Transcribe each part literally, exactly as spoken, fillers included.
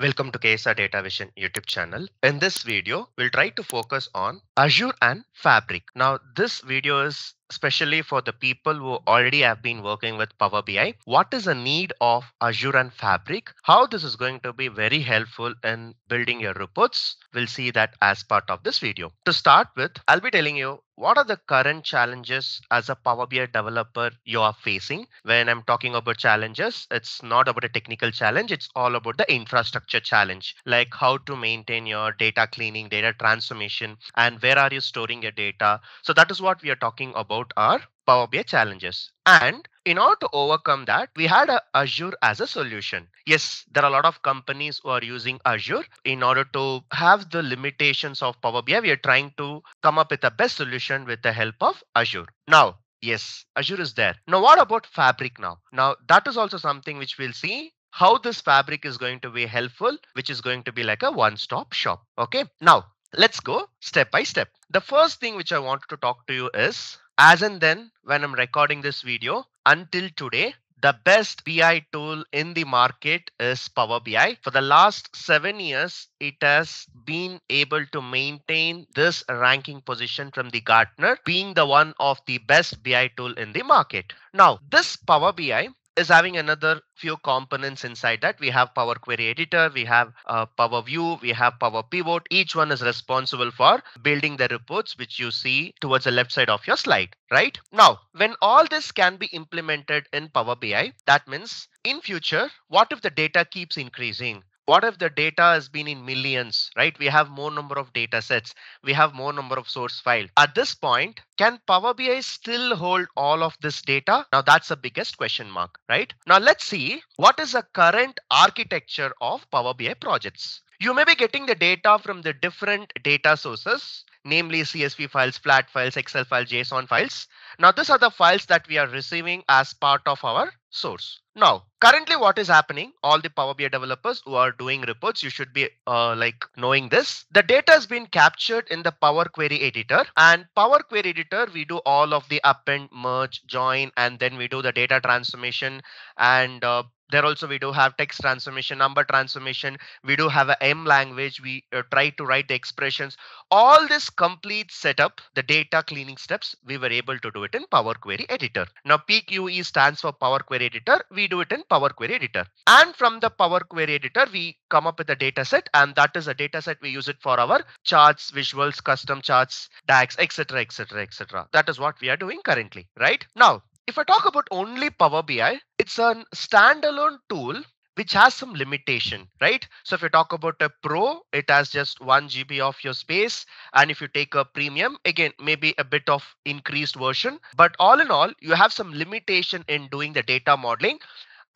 Welcome to K S R Data Vision YouTube channel. In this video, we'll try to focus on Azure and Fabric. Now, this video is especially for the people who already have been working with Power B I. What is the need of Azure and Fabric? How this is going to be very helpful in building your reports? We'll see that as part of this video. To start with, I'll be telling you what are the current challenges as a Power B I developer you are facing. When I'm talking about challenges, it's not about a technical challenge. It's all about the infrastructure challenge, like how to maintain your data cleaning, data transformation, and where are you storing your data? So that is what we are talking about. Our Power B I challenges. And in order to overcome that, we had a Azure as a solution. Yes, there are a lot of companies who are using Azure. In order to have the limitations of Power B I, we are trying to come up with the best solution with the help of Azure. Now, yes, Azure is there. Now, what about Fabric now? Now, that is also something which we'll see. How this Fabric is going to be helpful, which is going to be like a one-stop shop. Okay, now let's go step by step. The first thing which I wanted to talk to you is, as and then when I'm recording this video, until today, the best B I tool in the market is Power B I. For the last seven years, it has been able to maintain this ranking position from the Gartner, being the one of the best B I tool in the market. Now, this Power B I is having another few components inside that. We have Power Query Editor, we have uh, Power View, we have Power Pivot. Each one is responsible for building the reports, which you see towards the left side of your slide, right? Now, when all this can be implemented in Power B I, that means in future, what if the data keeps increasing? What if the data has been in millions, right? We have more number of data sets. We have more number of source file. At this point, can Power B I still hold all of this data? Now that's the biggest question mark, right? Now let's see what is the current architecture of Power B I projects. You may be getting the data from the different data sources, namely C S V files, flat files, Excel files, JSON files. Now these are the files that we are receiving as part of our source. Now, currently what is happening, all the Power B I developers who are doing reports, you should be uh, like knowing this. The data has been captured in the Power Query Editor, and Power Query Editor, we do all of the append, merge, join, and then we do the data transformation. And uh, there also we do have text transformation, number transformation. We do have a M language. We uh, try to write the expressions. All this complete setup, the data cleaning steps, we were able to do it in Power Query Editor. Now, P Q E stands for Power Query Editor. We do it in Power Query Editor. And from the Power Query Editor, we come up with a data set, and that is a data set we use it for our charts, visuals, custom charts, DAX, et cetera, et cetera, et cetera. That is what we are doing currently, right? Now, if I talk about only Power B I, it's a standalone tool which has some limitation, right? So if you talk about a pro, it has just one G B of your space. And if you take a premium, again, maybe a bit of increased version. But all in all, you have some limitation in doing the data modeling.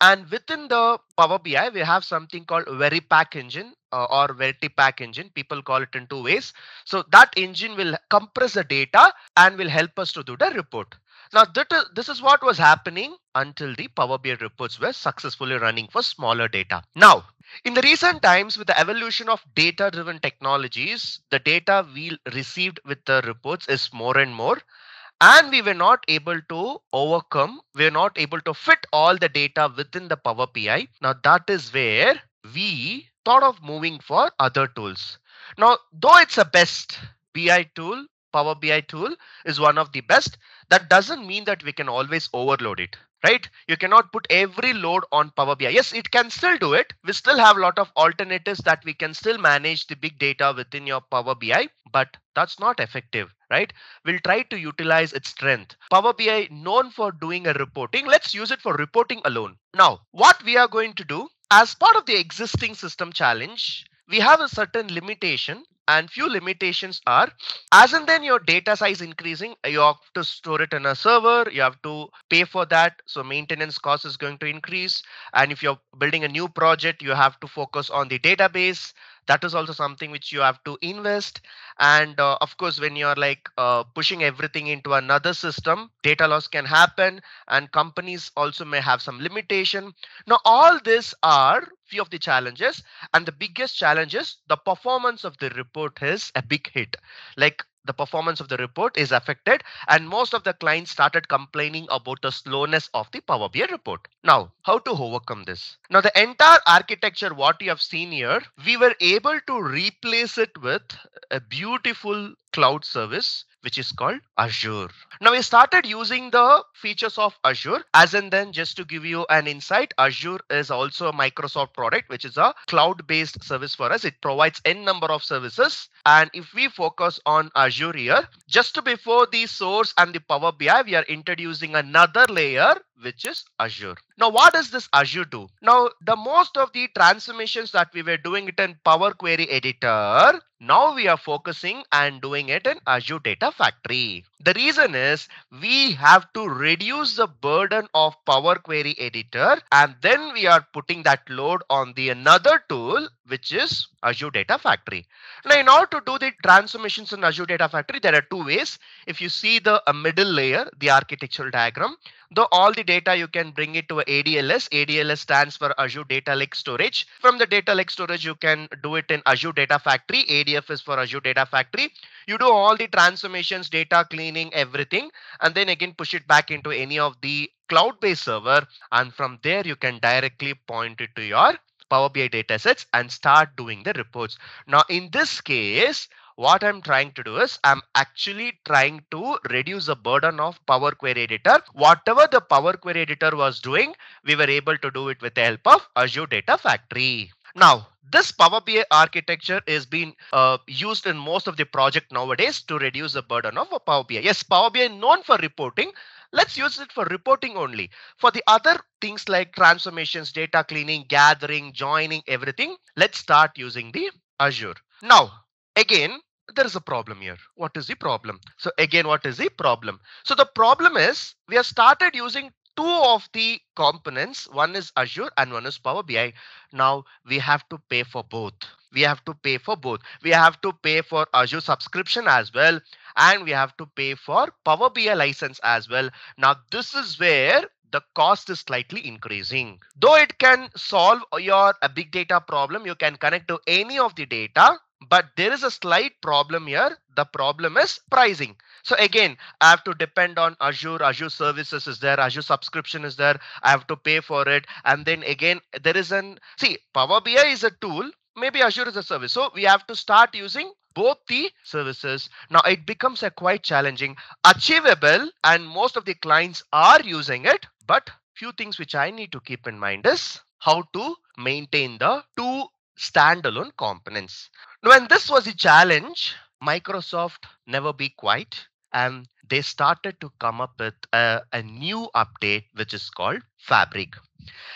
And within the Power B I, we have something called VertiPack Engine uh, or VertiPack Engine. People call it in two ways. So that engine will compress the data and will help us to do the report. Now, this is what was happening until the Power B I reports were successfully running for smaller data. Now, in the recent times, with the evolution of data-driven technologies, the data we received with the reports is more and more. And we were not able to overcome, we were not able to fit all the data within the Power B I. Now, that is where we thought of moving for other tools. Now, though it's the best B I tool, Power B I tool is one of the best, that doesn't mean that we can always overload it, right? You cannot put every load on Power B I. Yes, it can still do it. We still have a lot of alternatives that we can still manage the big data within your Power B I, but that's not effective, right? We'll try to utilize its strength. Power B I known for doing a reporting. Let's use it for reporting alone. Now, what we are going to do as part of the existing system challenge, we have a certain limitation, and few limitations are, as and then your data size increasing, you have to store it in a server, you have to pay for that. So maintenance cost is going to increase. And if you're building a new project, you have to focus on the database. That is also something which you have to invest. And uh, of course, when you're like uh, pushing everything into another system, data loss can happen, and companies also may have some limitation. Now, all these are few of the challenges, and the biggest challenge is the performance of the report is a big hit. Like the performance of the report is affected, and most of the clients started complaining about the slowness of the Power B I report. Now, how to overcome this? Now, the entire architecture what you have seen here, we were able to replace it with a beautiful cloud service, which is called Azure. Now, we started using the features of Azure, as and then just to give you an insight, Azure is also a Microsoft product, which is a cloud-based service for us. It provides n number of services. And if we focus on Azure here, just before the source and the Power B I, we are introducing another layer, which is Azure. Now, what does this Azure do? Now, the most of the transformations that we were doing it in Power Query Editor, now we are focusing and doing it in Azure Data Factory. The reason is we have to reduce the burden of Power Query Editor, and then we are putting that load on the another tool, which is Azure Data Factory. Now, in order to do the transformations in Azure Data Factory, there are two ways. If you see the uh, middle layer, the architectural diagram, though all the data you can bring it to A D L S. A D L S stands for Azure Data Lake Storage. From the Data Lake Storage, you can do it in Azure Data Factory. A D F is for Azure Data Factory. You do all the transformations, data cleaning, everything, and then again push it back into any of the cloud-based server. And from there, you can directly point it to your Power B I datasets and start doing the reports. Now, in this case, what I'm trying to do is I'm actually trying to reduce the burden of Power Query Editor. Whatever the Power Query Editor was doing, we were able to do it with the help of Azure Data Factory. Now, this Power B I architecture is being uh, used in most of the project nowadays to reduce the burden of Power B I. Yes, Power B I known for reporting. Let's use it for reporting only. For the other things like transformations, data cleaning, gathering, joining, everything, let's start using the Azure. Now, again, there is a problem here. What is the problem? So again, what is the problem? So the problem is we have started using two of the components. One is Azure and one is Power B I. Now we have to pay for both. We have to pay for both. We have to pay for Azure subscription as well. And we have to pay for Power B I license as well. Now this is where the cost is slightly increasing. Though it can solve your a big data problem, you can connect to any of the data. But there is a slight problem here. The problem is pricing. So again, I have to depend on Azure. Azure services is there. Azure subscription is there. I have to pay for it. And then again, there is an... See, Power B I is a tool. Maybe Azure is a service. So we have to start using both the services. Now it becomes a quite challenging, achievable, and most of the clients are using it. But few things which I need to keep in mind is how to maintain the two standalone components. Now, when this was a challenge, Microsoft never be quiet, and they started to come up with a, a new update, which is called Fabric.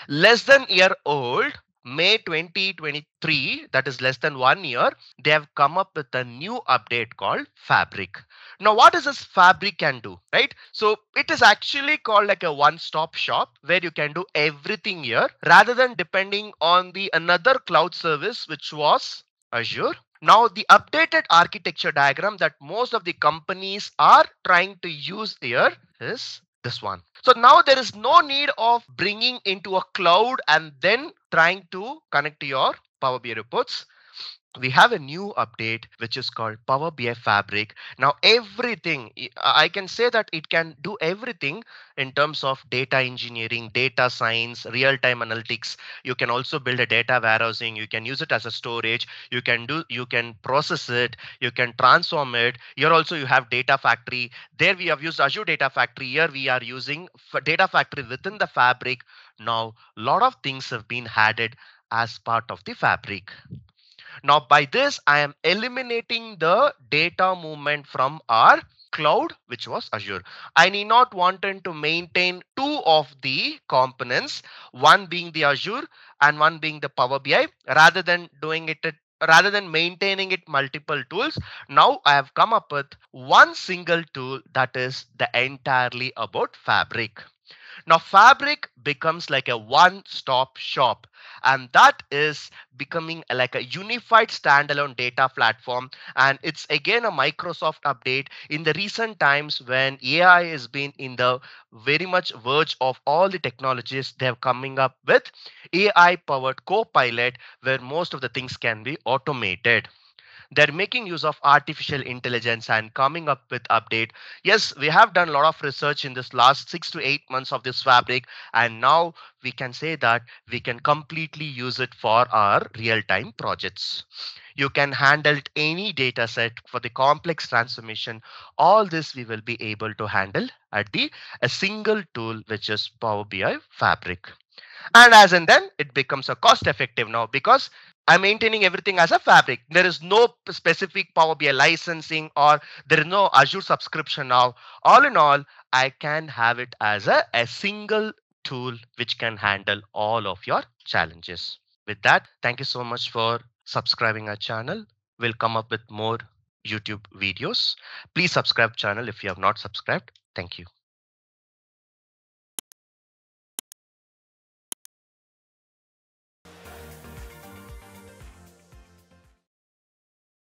Less than a year old, May twenty twenty-three, that is less than one year, they have come up with a new update called Fabric. Now, what is this Fabric can do, right? So it is actually called like a one-stop shop where you can do everything here rather than depending on the another cloud service, which was Azure. Now, the updated architecture diagram that most of the companies are trying to use here is this one. So now there is no need of bringing into a cloud and then trying to connect to your Power B I reports. We have a new update, which is called Power B I Fabric. Now, everything, I can say that it can do everything in terms of data engineering, data science, real-time analytics. You can also build a data warehousing. You can use it as a storage. You can do, you can process it. You can transform it. Here also you have Data Factory. There we have used Azure Data Factory. Here we are using Data Factory within the Fabric. Now, a lot of things have been added as part of the Fabric. Now, by this, I am eliminating the data movement from our cloud, which was Azure. I need not want to maintain two of the components, one being the Azure and one being the Power B I, rather than doing it, rather than maintaining it multiple tools. Now, I have come up with one single tool that is the entirely about Fabric. Now, Fabric becomes like a one-stop shop, and that is becoming like a unified standalone data platform. And it's again a Microsoft update in the recent times when A I has been in the very much verge of all the technologies they're coming up with A I powered Copilot, where most of the things can be automated. They're making use of artificial intelligence and coming up with update. Yes, we have done a lot of research in this last six to eight months of this Fabric, and now we can say that we can completely use it for our real-time projects. You can handle any data set for the complex transformation. All this we will be able to handle at the a single tool, which is Power B I Fabric. And as and then it becomes a cost effective now, because I'm maintaining everything as a Fabric. There is no specific Power B I licensing, or there is no Azure subscription now. All in all, I can have it as a, a single tool which can handle all of your challenges. With that, thank you so much for subscribing our channel. We'll come up with more YouTube videos. Please subscribe channel if you have not subscribed. Thank you.